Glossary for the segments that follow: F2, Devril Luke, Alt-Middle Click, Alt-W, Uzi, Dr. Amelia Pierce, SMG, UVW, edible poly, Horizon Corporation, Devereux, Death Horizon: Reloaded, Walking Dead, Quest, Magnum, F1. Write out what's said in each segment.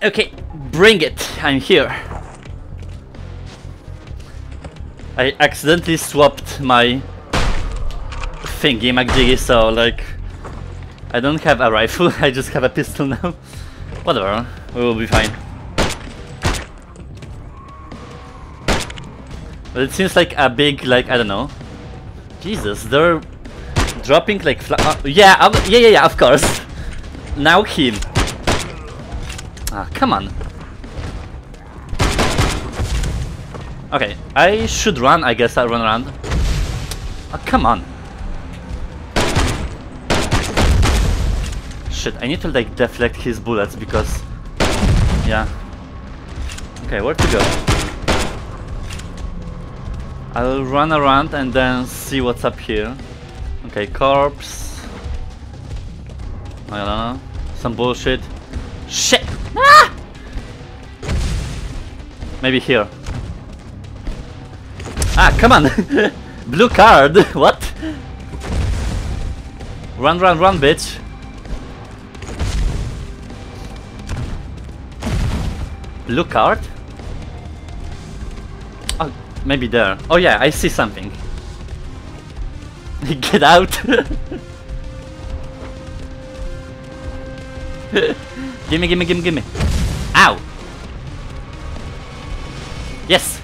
Okay, bring it. I'm here. I accidentally swapped my thingy McGiggy, so like I don't have a rifle, I just have a pistol now. Whatever, we will be fine. But it seems like a big, like, I don't know. Jesus, they're dropping like yeah, of course. Now him. Ah, come on. Okay, I should run, I guess I'll run around. Oh, come on. Shit, I need to like deflect his bullets because... yeah. Okay, where to go? I'll run around and then see what's up here. Okay, corpse. I don't know. Some bullshit. Shit! Ah! Maybe here. Ah, come on! Blue card! What? Run, run, run, bitch! Blue card? Oh, maybe there. Oh yeah, I see something. Get out! Gimme, gimme, gimme, gimme! Ow! Yes!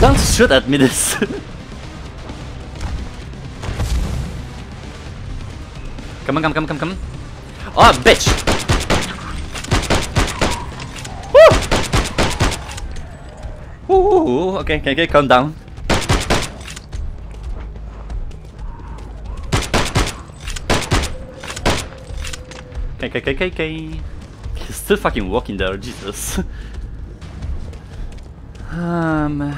Don't shoot at me this. Come on, come, come, come, come. Oh, bitch. Woo! Ooh, okay, calm down. Okay. He's still fucking walking there, Jesus. Some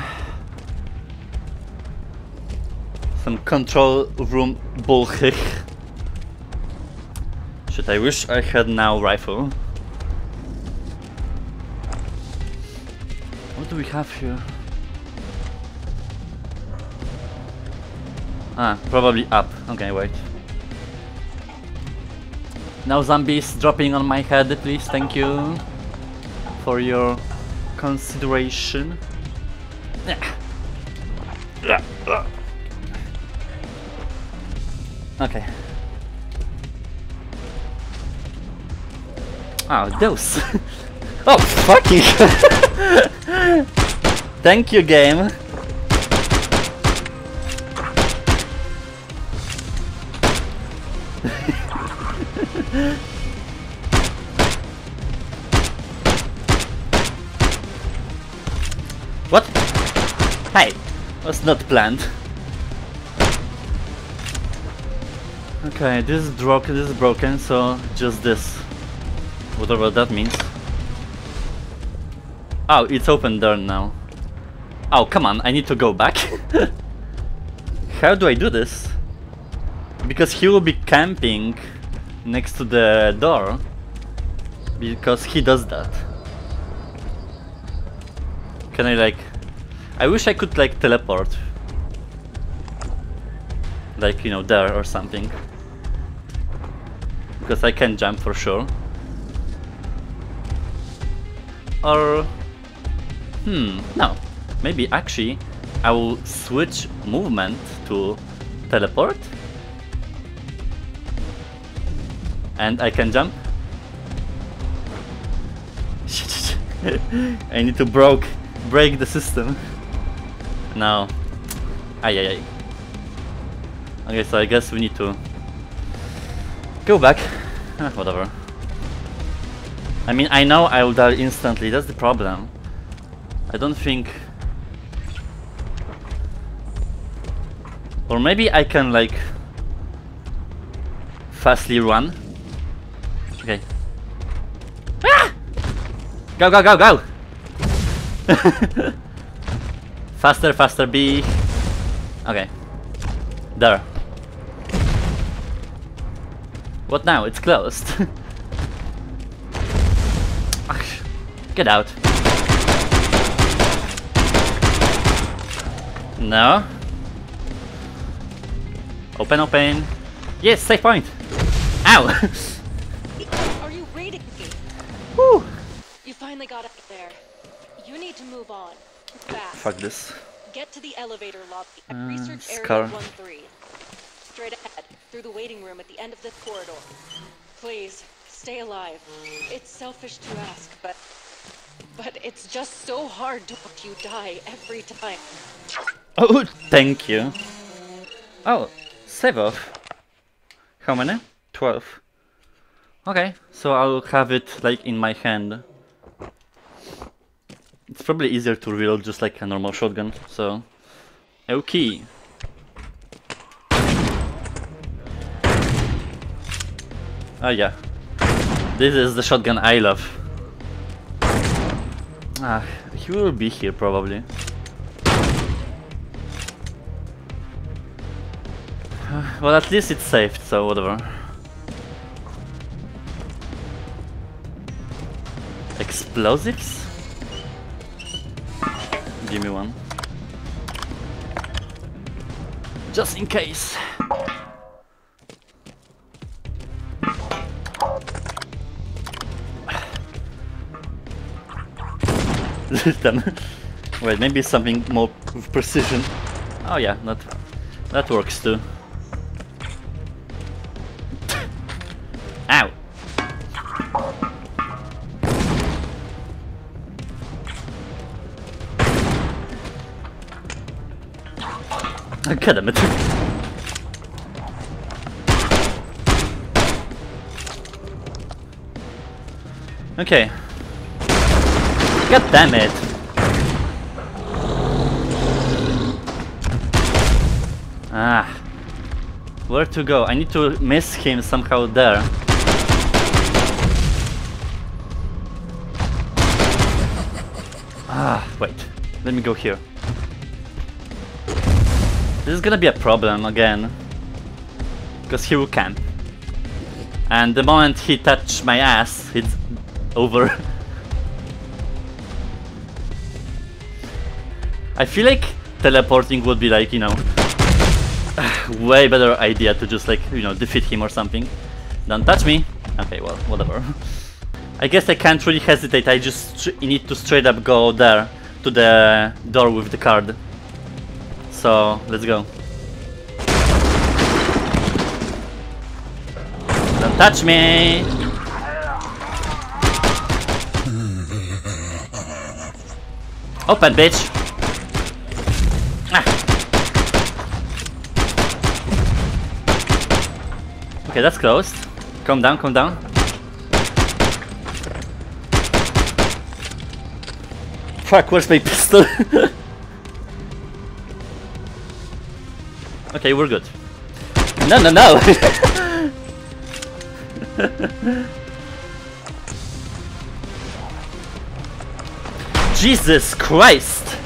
control room bullshit. Shit, I wish I had now rifle. What do we have here? Ah, probably up. Okay, wait. No zombies dropping on my head, please. Thank you for your consideration. Okay. Oh, those. Oh, fuck you. Thank you, game. What? Hey, was not planned. Okay, this is broken, so just this. Whatever that means. Oh, it's open there now. Oh, come on, I need to go back. How do I do this? Because he will be camping next to the door. Because he does that. Can I like... I wish I could like teleport. Like, you know, there or something. Because I can jump for sure. Or... no. Maybe actually I will switch movement to teleport. And I can jump. I need to break the system. No. Ay. Okay, so I guess we need to go back. Whatever. I mean, I know I will die instantly, that's the problem. I don't think... Or maybe I can, like... fastly run. Okay. Ah! Go! faster, B. Okay. There. What now? It's closed. Get out. No. Open. Yes, safe point. Ow! Are you reading me? Woo! You finally got up there. You need to move on. Fast. Fuck this. Get to the elevator lobby at research area 13. Straight ahead, through the waiting room at the end of this corridor. Please, stay alive. It's selfish to ask, but it's just so hard to watch you die every time. Oh, thank you. Oh, save off. How many? 12. Okay, so I'll have it like in my hand. It's probably easier to reload just like a normal shotgun, so... Okay. Oh yeah. This is the shotgun I love. Ah, he will be here probably. Well, at least it's saved, so whatever. Explosives? Give me one. Just in case. Wait, maybe something more precision. Oh yeah, that works too. Ow! God damn it. Okay. God damn it. Ah. Where to go? I need to miss him somehow there. Ah, wait. Let me go here. This is gonna be a problem again, because he will camp, and the moment he touches my ass, it's over. I feel like teleporting would be like, you know, way better idea to just like, you know, defeat him or something. Don't touch me. Okay, well, whatever. I guess I can't really hesitate. I just need to straight up go there to the door with the card. So, let's go. Don't touch me! Open, bitch! Ah. Okay, that's closed. Calm down, calm down. Fuck, where's my pistol? Okay, we're good. No, no, no! Jesus Christ!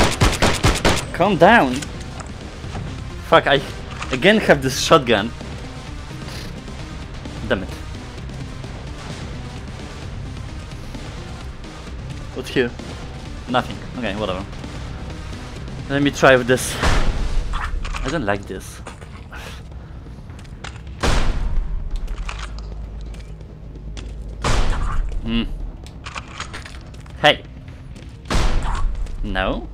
Calm down! Fuck, I again have this shotgun. Damn it. What's here? Nothing. Okay, whatever. Let me try with this. I don't like this. Mm. Hey. No.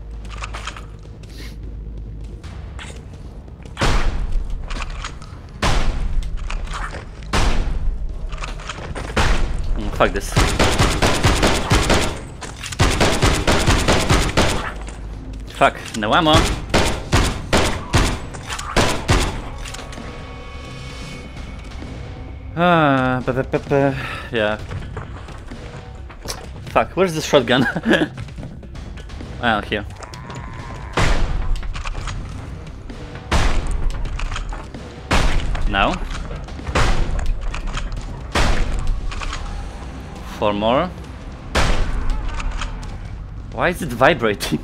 Fuck this. Fuck. No ammo. Yeah. Fuck, where's this shotgun? Well, here. Now. Four more. Why is it vibrating?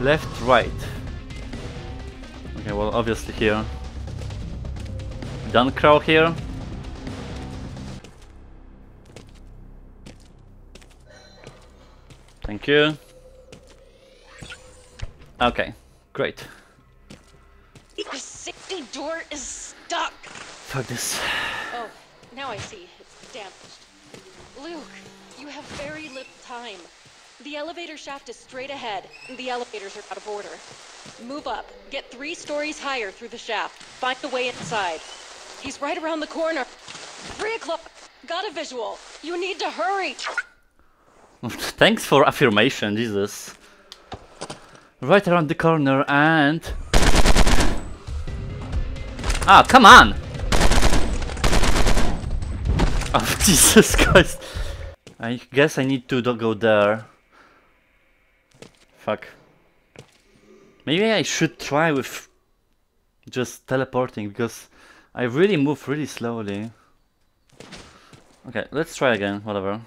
Left, right. Okay, well, obviously here. Don't crawl here. Thank you. Okay, great. The safety door is stuck. Fuck this. Oh, now I see. It's damaged. Luke, you have very little time. The elevator shaft is straight ahead, and the elevators are out of order. Move up. Get 3 stories higher through the shaft. Find the way inside. He's right around the corner. 3 o'clock. Got a visual. You need to hurry. Thanks for affirmation, Jesus. Right around the corner and... Ah, come on! Oh, Jesus Christ. I guess I need to go there. Fuck. Maybe I should try with just teleporting, because I really move really slowly. Okay, let's try again, whatever.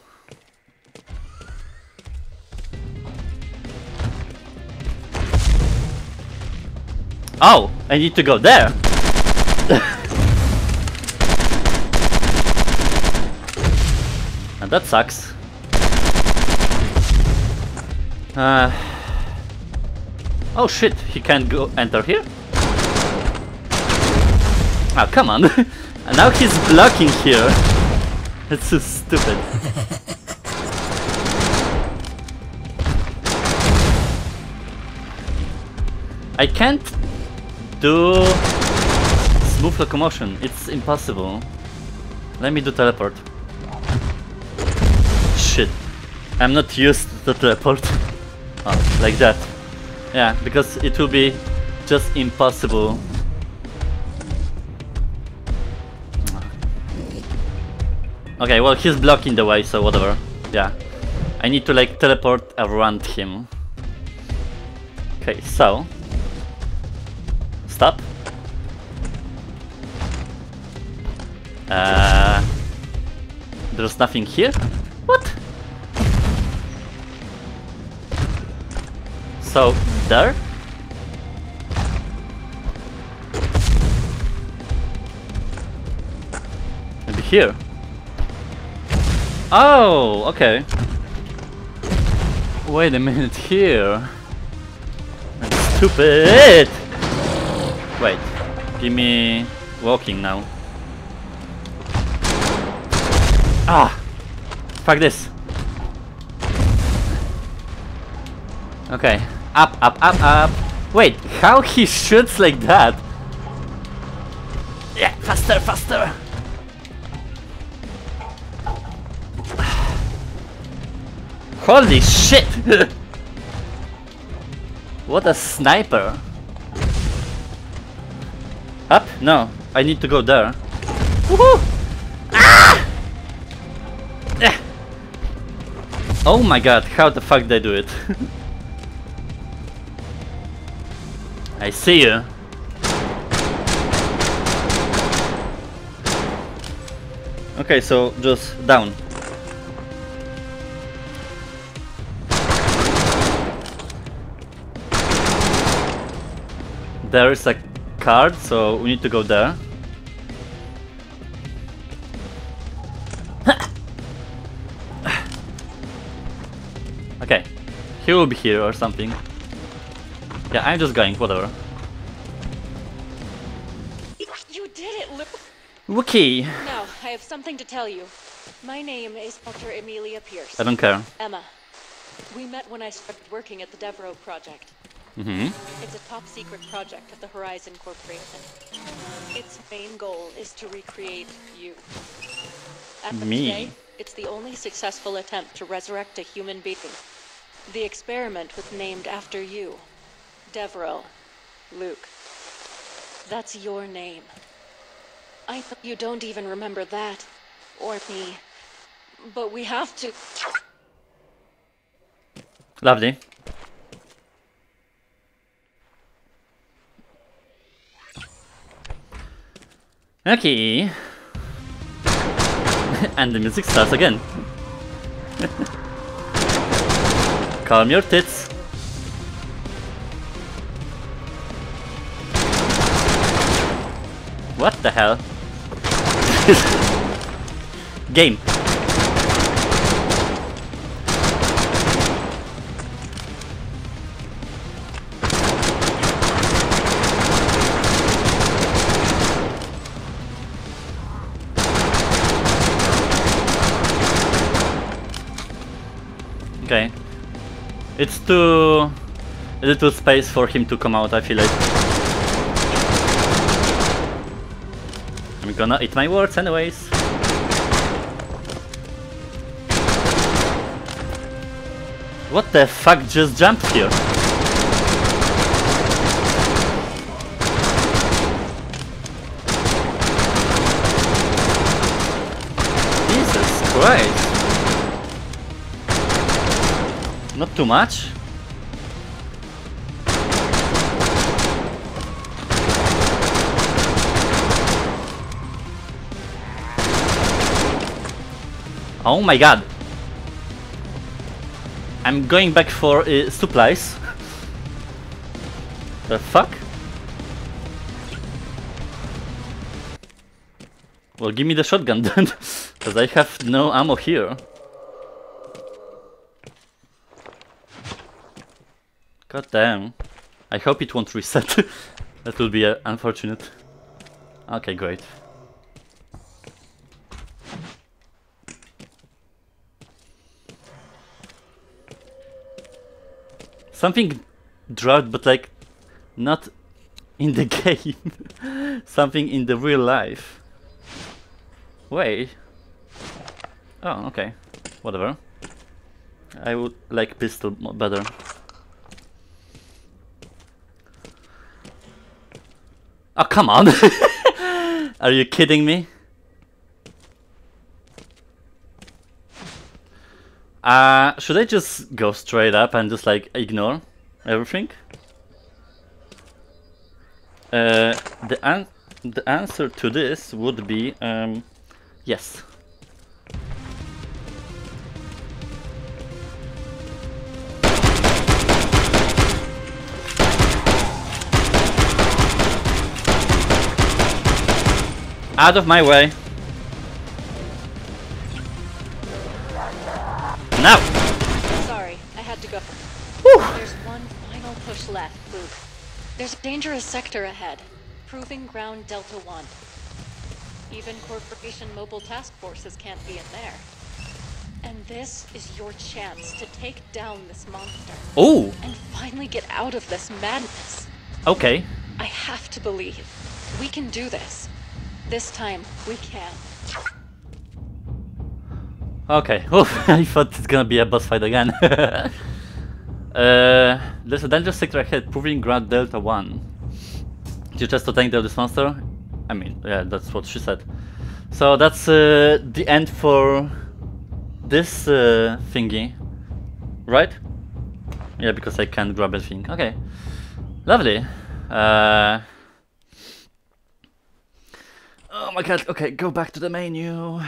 Oh, I need to go there. And that sucks. Oh shit, he can't go enter here? Ah, oh, come on. And now he's blocking here. That's so stupid. I can't do smooth locomotion, it's impossible. Let me do teleport. Shit, I'm not used to teleport. Oh, like that. Yeah, because it will be just impossible. Okay, well, he's blocking the way, so whatever. Yeah, I need to like teleport around him. Okay, so stop. There's nothing here? What? So, there? Maybe here? Oh, okay. Wait a minute, here? That's stupid! Wait, give me walking now. Ah! Fuck this. Okay, up, up, up, up. Wait, how he shoots like that? Yeah, faster, faster. Holy shit! What a sniper. Up? No, I need to go there. Woohoo! Ah! Oh my god, how the fuck did I do it? I see you. Okay, so just down. There is a card, so we need to go there. Okay, he will be here or something. Yeah, I'm just going, whatever. You did it, Luke. Wookie. Now, I have something to tell you. My name is Dr. Amelia Pierce. I don't care. Emma. We met when I started working at the Devereux project. Mm-hmm. It's a top secret project of the Horizon Corporation. Its main goal is to recreate you. After me. Today, it's the only successful attempt to resurrect a human being. The experiment was named after you, Devril Luke. That's your name. I thought you don't even remember that, or me, but we have to. Lovely. Okay. And the music starts again. Calm your tits. What the hell? Game. It's too little space for him to come out, I feel like. I'm gonna eat my words anyways. What the fuck just jumped here? Jesus Christ. Not too much. Oh my god. I'm going back for supplies. The fuck? Well, give me the shotgun then, because I have no ammo here. God damn. I hope it won't reset. That would be unfortunate. Okay, great. Something dropped, but like, not in the game. Something in the real life. Wait. Oh, okay. Whatever. I would like pistol better. Oh, come on! Are you kidding me? Should I just go straight up and just like ignore everything? The answer to this would be yes. Out of my way. Now. Sorry, I had to go. Whew. There's one final push left, Luke. There's a dangerous sector ahead. Proving ground Delta 1. Even Corporation mobile task forces can't be in there. And this is your chance to take down this monster. Oh. And finally get out of this madness. Okay. I have to believe we can do this. This time, we can. Okay, oof, I thought it's gonna be a boss fight again. There's a dangerous sector ahead, proving ground Delta 1. You just to tank down this monster? I mean, yeah, that's what she said. So that's the end for this thingy, right? Yeah, because I can't grab everything. Okay, lovely. Oh my god, okay, go back to the menu.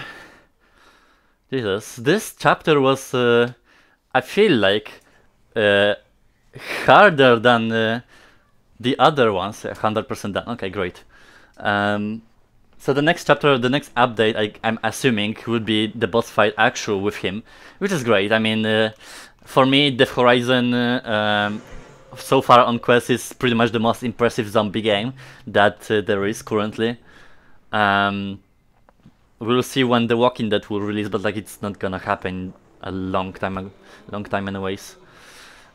Jesus, this chapter was, I feel like, harder than the other ones, 100% done. Okay, great. So the next chapter, the next update, I'm assuming, would be the boss fight actual with him, which is great. I mean, for me, Death Horizon, so far on Quest, is pretty much the most impressive zombie game that there is currently. We'll see when the Walking Dead will release, but like it's not gonna happen a long time anyways.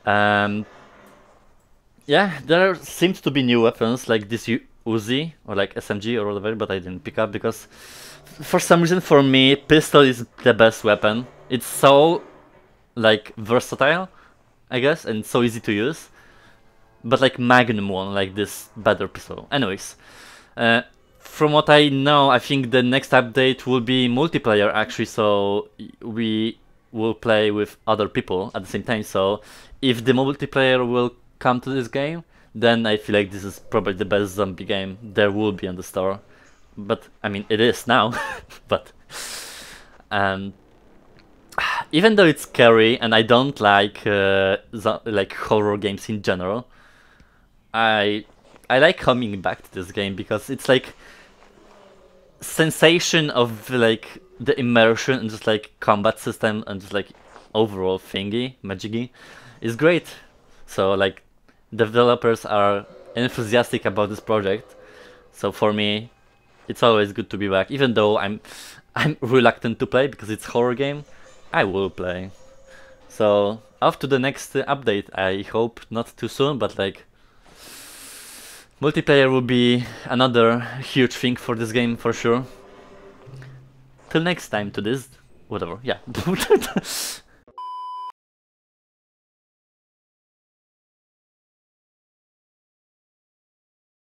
Yeah, there seems to be new weapons like this Uzi or like SMG or whatever, but I didn't pick up because for some reason for me pistol is the best weapon. It's so like versatile, I guess, and so easy to use. But like Magnum one, like this better pistol. Anyways. From what I know, I think the next update will be multiplayer actually, so we will play with other people at the same time. So if the multiplayer will come to this game, then I feel like this is probably the best zombie game there will be on the store. But I mean, it is now. But even though it's scary and I don't like horror games in general, I like coming back to this game because it's like sensation of like the immersion and just like combat system and just like overall thingy magicy is great. So like developers are enthusiastic about this project, so for me it's always good to be back. Even though I'm reluctant to play because it's a horror game, I will play. So after the next update, I hope not too soon, but like multiplayer will be another huge thing for this game for sure. Till next time, to this, whatever, yeah.